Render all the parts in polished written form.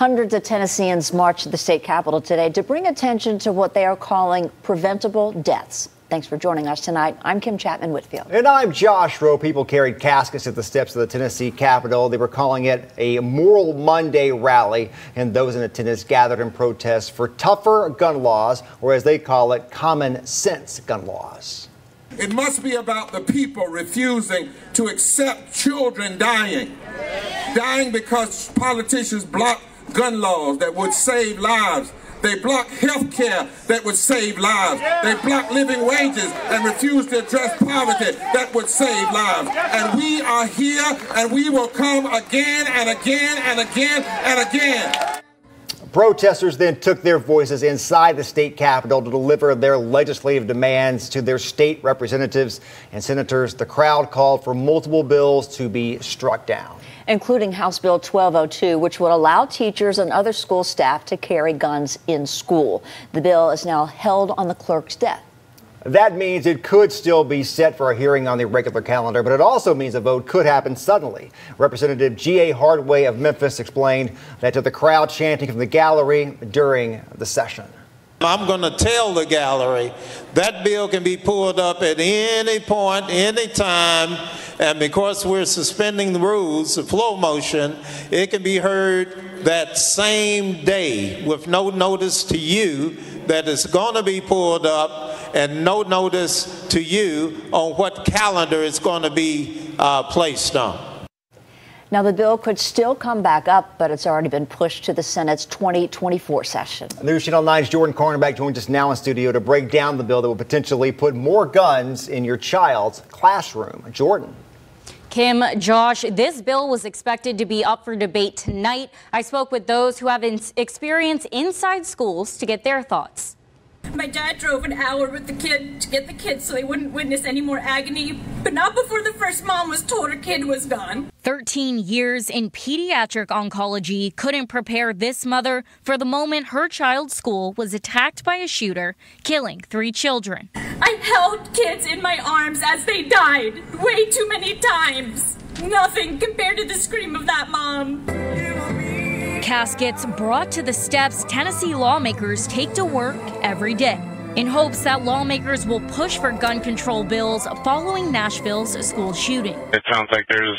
Hundreds of Tennesseans marched to the state capitol today to bring attention to what they are calling preventable deaths. Thanks for joining us tonight. I'm Kim Chapman Whitfield. And I'm Josh Rowe. People carried caskets at the steps of the Tennessee Capitol. They were calling it a Moral Monday rally, and those in attendance gathered in protest for tougher gun laws, or as they call it, common sense gun laws. It must be about the people refusing to accept children dying. Dying because politicians block gun laws that would save lives. They block health care that would save lives. They block living wages and refuse to address poverty that would save lives. And we are here, and we will come again and again and again and again. Protesters then took their voices inside the state capitol to deliver their legislative demands to their state representatives and senators. The crowd called for multiple bills to be struck down, including House Bill 1202, which would allow teachers and other school staff to carry guns in school. The bill is now held on the clerk's desk. That means it could still be set for a hearing on the regular calendar, but it also means a vote could happen suddenly. Representative G.A. Hardway of Memphis explained that to the crowd chanting from the gallery during the session. I'm going to tell the gallery that bill can be pulled up at any point, any time, and because we're suspending the rules, the flow motion, it can be heard that same day with no notice to you that it's going to be pulled up, and no notice to you on what calendar it's going to be placed on. Now, the bill could still come back up, but it's already been pushed to the Senate's 2024 session. News Channel 9's Jordan Cornberg joins us now in studio to break down the bill that would potentially put more guns in your child's classroom. Jordan. Kim, Josh, this bill was expected to be up for debate tonight. I spoke with those who have experience inside schools to get their thoughts. My dad drove an hour with the kid to get the kids so they wouldn't witness any more agony, but not before the first mom was told her kid was gone. 13 years in pediatric oncology couldn't prepare this mother for the moment her child's school was attacked by a shooter, killing 3 children. I held kids in my arms as they died way too many times. Nothing compared to the scream of that mom. Caskets brought to the steps Tennessee lawmakers take to work every day in hopes that lawmakers will push for gun control bills following Nashville's school shooting. It sounds like there's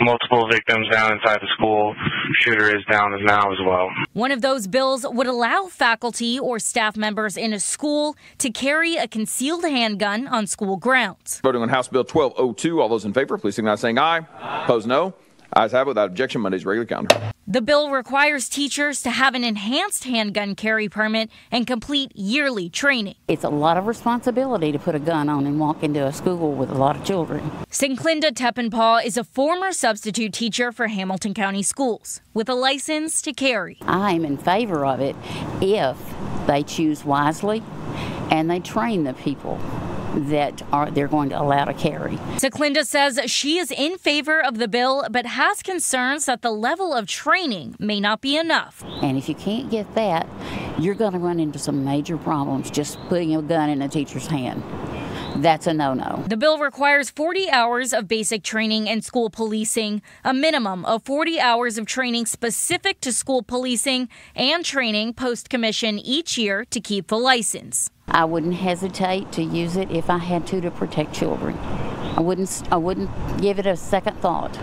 multiple victims down inside the school. Shooter is down now as well. One of those bills would allow faculty or staff members in a school to carry a concealed handgun on school grounds. Voting on House Bill 1202, all those in favor, please signify by saying aye. Aye. Opposed, no. Ayes have it without objection. Monday's regular calendar. The bill requires teachers to have an enhanced handgun carry permit and complete yearly training. It's a lot of responsibility to put a gun on and walk into a school with a lot of children. Linda Teppenpaw is a former substitute teacher for Hamilton County Schools with a license to carry. I'm in favor of it if they choose wisely and they train the people that they're going to allow to carry. Linda says she is in favor of the bill, but has concerns that the level of training may not be enough. And if you can't get that, you're going to run into some major problems just putting a gun in a teacher's hand. That's a no-no. The bill requires 40 hours of basic training in school policing, a minimum of 40 hours of training specific to school policing, and training post-commission each year to keep the license. I wouldn't hesitate to use it if I had to protect children. I wouldn't give it a second thought,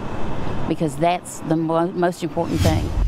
because that's the most important thing.